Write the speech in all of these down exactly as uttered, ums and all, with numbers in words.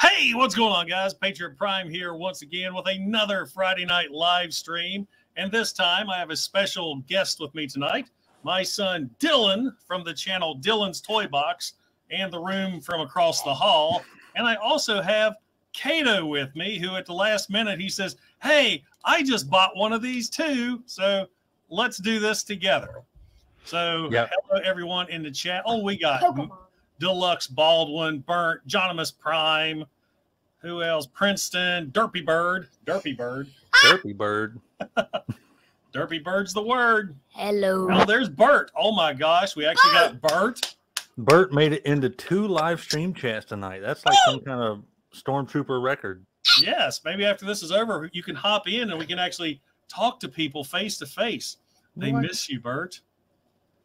Hey, what's going on, guys? Patriot Prime here once again with another Friday night live stream. And this time I have a special guest with me tonight. My son, Dylan, from the channel Dylan's Toy Box and the room from across the hall. And I also have Kato with me, who at the last minute, he says, hey, I just bought one of these too. So let's do this together. So yep. Hello, everyone in the chat. Oh, we got Pokemon. Deluxe Baldwin, Burnt, Jonimus Prime. Who else? Princeton, Derpy Bird. Derpy Bird. Derpy Bird. Derpy Bird's the word. Hello. Oh, there's Bert. Oh, my gosh. We actually got Bert. Bert made it into two live stream chats tonight. That's like some kind of stormtrooper record. Yes. Maybe after this is over, you can hop in and we can actually talk to people face to face. They what? miss you, Bert.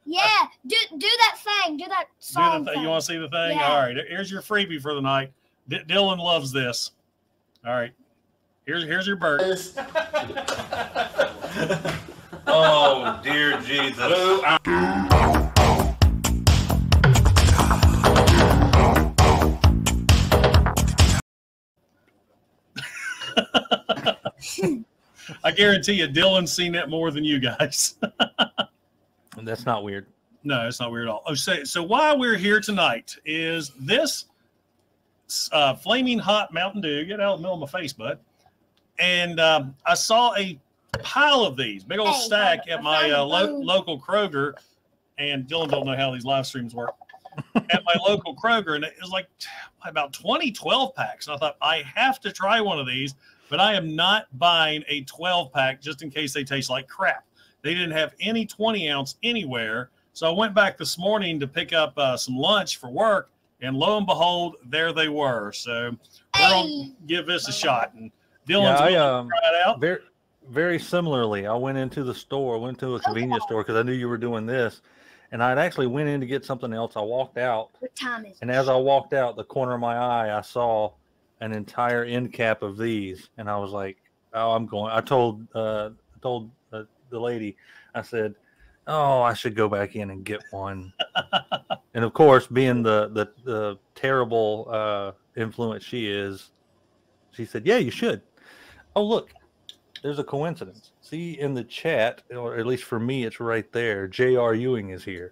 Yeah. Do do that thing. Do that song. Do the th thing. You want to see the thing? Yeah. All right. Here's your freebie for the night. D Dylan loves this. All right. Here's, here's your Bert. Oh, dear Jesus. Hello, I guarantee you, Dylan's seen that more than you guys. That's not weird. No, it's not weird at all. Oh, so, so why we're here tonight is this uh, Flaming Hot Mountain Dew. Get out of the middle of my face, bud. And um, I saw a pile of these, big old hey, stack at my uh, lo local Kroger. And Dylan don't know how these live streams work. At my local Kroger. And it was like about twenty twelve packs. And I thought, I have to try one of these. But I am not buying a twelve pack just in case they taste like crap. They didn't have any twenty ounce anywhere. So I went back this morning to pick up uh, some lunch for work. And lo and behold, there they were. So we're going to give this a shot. And Dylan's yeah, I, um, tried out. Very, very similarly, I went into the store, went to a convenience store because I knew you were doing this, and I'd actually went in to get something else. I walked out, what time is and it? as I walked out, the corner of my eye, I saw an entire end cap of these, and I was like, "Oh, I'm going." I told, uh, I told uh, the lady, I said, "Oh, I should go back in and get one." And of course, being the the, the terrible uh, influence she is, she said, "Yeah, you should." Oh, look, there's a coincidence. See in the chat, or at least for me, it's right there. J R Ewing is here.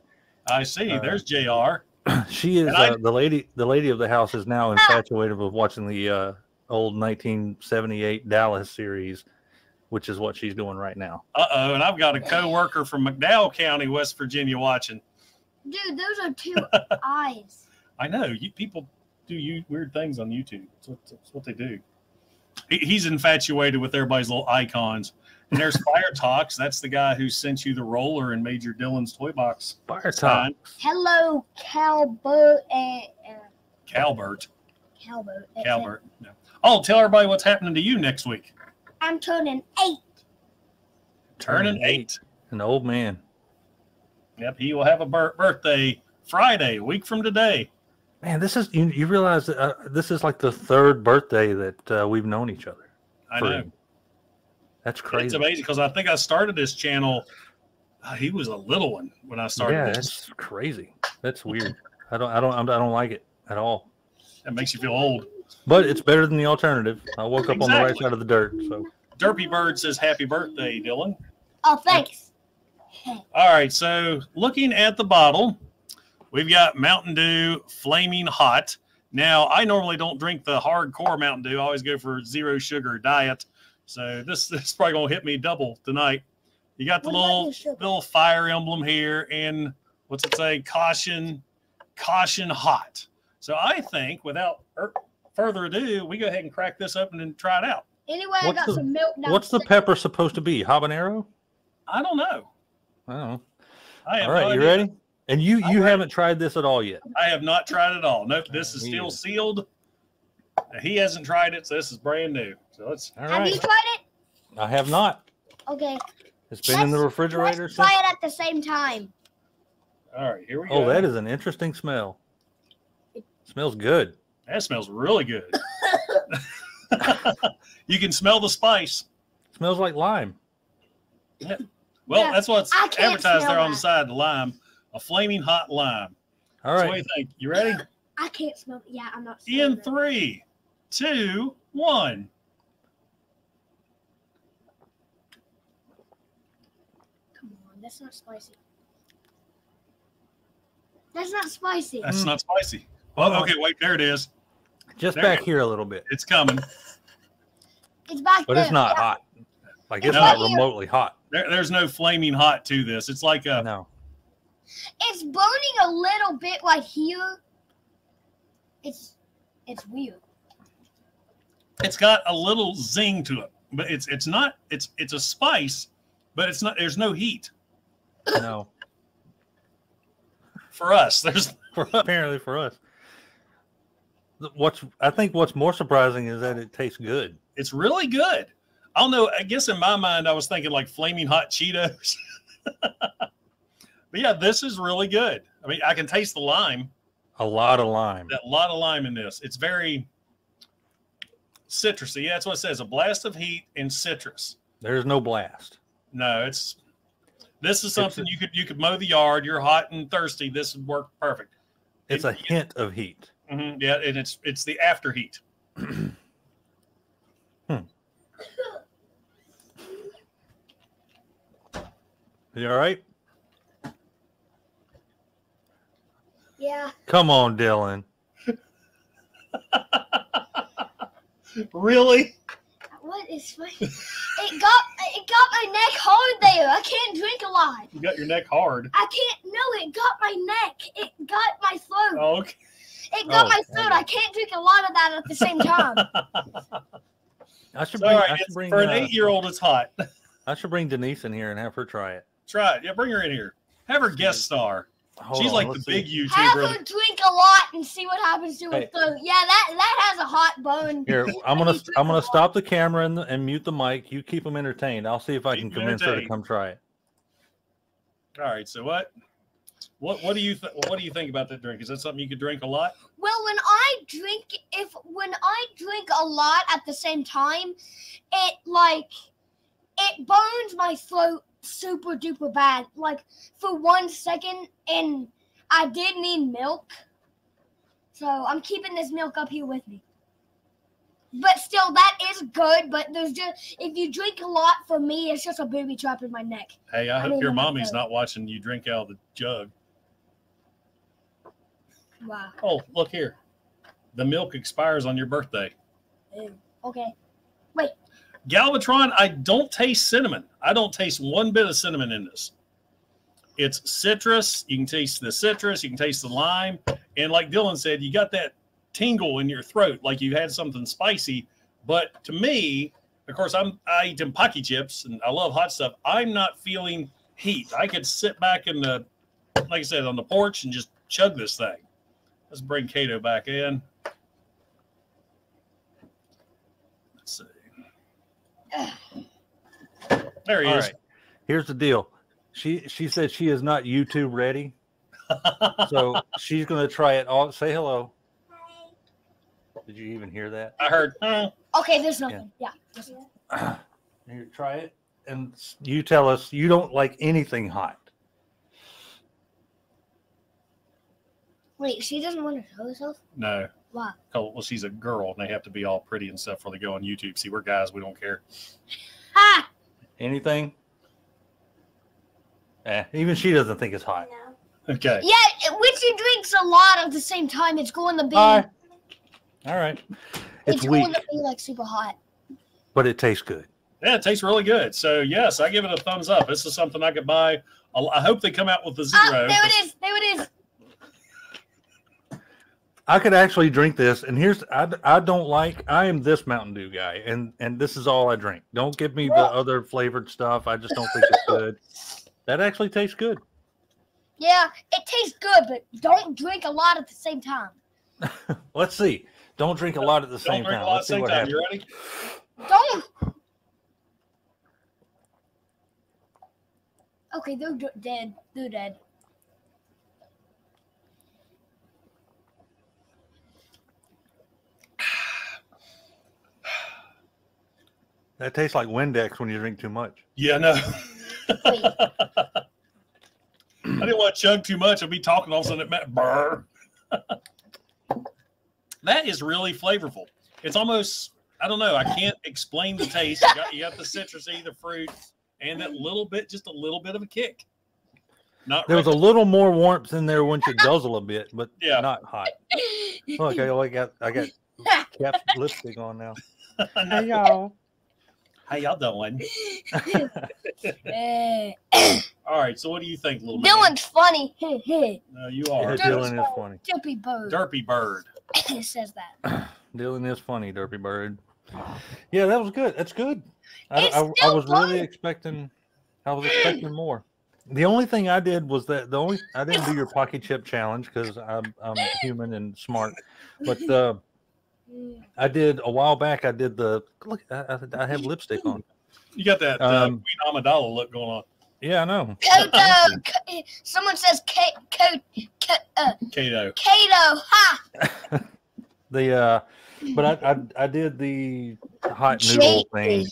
I see. Uh, there's J R. She is I, uh, the lady. The lady of the house is now infatuated with watching the uh, old nineteen seventy-eight Dallas series, which is what she's doing right now. Uh oh, and I've got a coworker from McDowell County, West Virginia, watching. Dude, those are two eyes. I know. You people do you weird things on YouTube. That's what, that's what they do. He's infatuated with everybody's little icons. And there's Fire Talks. That's the guy who sent you the roller and made your Dylan's Toy Box. Fire Talks. Hello, Calbert. Uh, Calbert. Calbert. Calbert. No. Oh, tell everybody what's happening to you next week. I'm turning eight. Turning eight. An old man. Yep, he will have a birthday Friday, a week from today. Man, this is, you, you realize that, uh, this is like the third birthday that uh, we've known each other. I know. Him. That's crazy. It's amazing because I think I started this channel. Uh, he was a little one when I started. Yeah, this. That's crazy. That's weird. I don't, I don't, I don't like it at all. It makes you feel old. But it's better than the alternative. I woke exactly. up on the right side of the dirt. So Derpy Bird says, "Happy birthday, Dylan." Oh, thanks. All right. So looking at the bottle, we've got Mountain Dew Flaming Hot. Now, I normally don't drink the hardcore Mountain Dew. I always go for zero sugar diet. So this, this is probably going to hit me double tonight. You got the little, little fire emblem here. And what's it say? Caution, caution hot. So I think without further ado, we go ahead and crack this open and try it out. Anyway, I got some milk. What's the pepper supposed to be? Habanero? I don't know. I don't know. I have no idea. All right, you ready? And you, you haven't tried this at all yet. I have not tried it all. Nope, this is still sealed. He hasn't tried it, so this is brand new. So let's. All right. Have you tried it? I have not. Okay. It's been let's, in the refrigerator. Let's try it at the same time. All right, here we oh, go. Oh, that is an interesting smell. It smells good. That smells really good. You can smell the spice. Smells like lime. Yeah. Well, yeah, that's what's advertised there on the side, the lime. A flaming hot lime. All right. So what do you think? You ready? I can't smell it. Yeah, I'm not smelling it. In three, two, one. Come on, that's not spicy. That's not spicy. That's mm. not spicy. Well, okay, wait, there it is. Just there back here a little bit. It's coming. It's back But there. It's not yeah. hot. Like, it's, it's not here. remotely hot. There, there's no flaming hot to this. It's like a... No. It's burning a little bit right here. It's it's weird. It's got a little zing to it, but it's it's not it's it's a spice, but it's not. There's no heat. No. For us, there's for, apparently for us. What's I think what's more surprising is that it tastes good. It's really good. I don't know. I guess in my mind, I was thinking like flaming hot Cheetos. But yeah, this is really good. I mean, I can taste the lime. A lot of lime. A lot of lime in this. It's very citrusy. Yeah, that's what it says. A blast of heat and citrus. There's no blast. No, it's this is something a, you could you could mow the yard. You're hot and thirsty. This would work perfect. It's it, a hint it, of heat. Mm-hmm, yeah, and it's it's the after heat. hmm. You all right? Yeah. Come on, Dylan. Really? What is my... It got it got my neck hard there. I can't drink a lot. You got your neck hard. I can't. No, it got my neck. It got my throat. Oh, okay. It got oh, my throat. Okay. I can't drink a lot of that at the same time. I should bring, right. I should bring, for an uh, eight-year-old, it's hot. I should bring Denise in here and have her try it. Try it. Yeah, bring her in here. Have her guest star. Hold She's on, like the see. big YouTuber. Have her drink a lot and see what happens to her hey. throat. Yeah, that that has a hot bone. Here, I'm gonna I'm gonna stop the camera and, and mute the mic. You keep them entertained. I'll see if I keep can convince her to come try it. All right. So what? What what do you what do you think about that drink? Is that something you could drink a lot? Well, when I drink, if when I drink a lot at the same time, it like it burns my throat super duper bad, like for one second, and I did need milk, so I'm keeping this milk up here with me. But still, that is good. But there's just, if you drink a lot, for me, it's just a booby trap in my neck. Hey, I, I hope your mommy's not watching you drink out of the jug. Wow. Oh, look here, the milk expires on your birthday. Ew. Okay, wait. Galvatron, I don't taste cinnamon. I don't taste one bit of cinnamon in this. It's citrus. You can taste the citrus. You can taste the lime. And like Dylan said, you got that tingle in your throat, like you had something spicy. But to me, of course, I'm, I eat them Paqui chips, and I love hot stuff. I'm not feeling heat. I could sit back in the, like I said, on the porch and just chug this thing. Let's bring Kato back in. Let's see. There he All is. Right. Here's the deal. She she said she is not YouTube ready, so she's going to try it all. Say hello. Hi. Did you even hear that? I heard. Mm. Okay, there's nothing. Yeah. yeah. Here, try it, and you tell us you don't like anything hot. Wait, she doesn't want to show herself? No. Why? Oh, well, she's a girl, and they have to be all pretty and stuff before they go on YouTube. See, we're guys. We don't care. Ha! Anything? Eh, even she doesn't think it's hot. No. Okay. Yeah, when she drinks a lot at the same time, it's going to be... All right. All right. It's, it's weak. Going to be, like, super hot. But it tastes good. Yeah, it tastes really good. So, yes, I give it a thumbs up. This is something I could buy. I hope they come out with a zero. Oh, there it is. There it is. I could actually drink this, and here's I, I don't like I am this Mountain Dew guy, and and this is all I drink. Don't give me the other flavored stuff. I just don't think it's good. That actually tastes good. Yeah, it tastes good, but don't drink a lot at the same time. Let's see. Don't drink a lot at the same time. Let's see what happens. You ready? Don't. Okay, they're dead. They're dead. That tastes like Windex when you drink too much. Yeah, no. I didn't want to chug too much. I'd be talking all of a sudden. It meant burr. That is really flavorful. It's almost, I don't know. I can't explain the taste. You got, you got the citrusy, the fruit, and that little bit, just a little bit of a kick. Not there right. was a little more warmth in there once you guzzle a bit, but yeah. not hot. Look, I, I got I got cap lipstick on now. Hey y'all, how y'all doing? All right, so what do you think, little man? Dylan's funny. No, you are. Yeah, Dylan is funny. Derpy bird. Derpy bird. It says that. Dylan is funny. Derpy bird. Yeah, that was good. That's good. I, I, I was fun. really expecting. I was expecting more. The only thing I did was that the only I didn't do your Paqui chip challenge because I'm I'm human and smart, but uh, I did a while back. I did the look. I, I have lipstick on. You got that um, uh, Queen Amidala look going on. Yeah, I know. Kato, someone says K, K, K, uh, Kato. Kato. Ha. the uh, but I, I I did the hot noodle thing.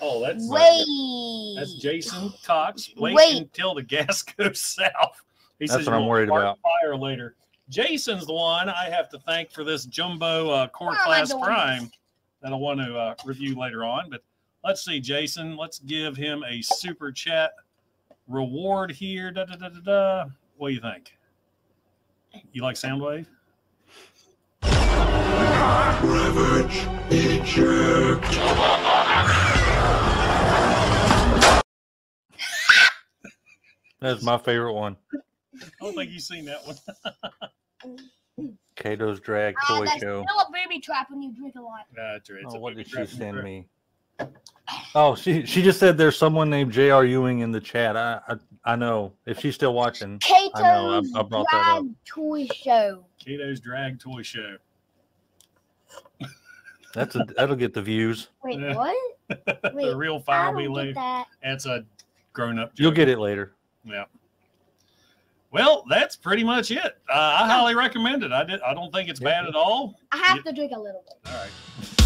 Oh, that's wait. That's Jason Cox. Wait, wait until the gas goes south. He that's says what I'm worried about. Fire later. Jason's the one I have to thank for this jumbo uh, core oh, class prime that I want to uh, review later on. But let's see, Jason. Let's give him a super chat reward here. Da, da, da, da, da. What do you think? You like Soundwave? Leverage eject. That's my favorite one. I don't think you've seen that one. Kato's Drag Toy uh, Show. Still a baby trap when you drink a lot. Uh, it's oh, a what did she send me? Oh, she she just said there's someone named J R Ewing in the chat. I I, I know if she's still watching. Kato's I know. I, I brought Drag that up. Toy Show. Kato's Drag Toy Show. That's a, that'll get the views. Wait, yeah. what? Wait, the real fire we leave. That's a grown up. Joke. You'll get it later. Yeah. Well, that's pretty much it. Uh, I highly recommend it. I did. I don't think it's bad at all. I have you, to drink a little bit. All right.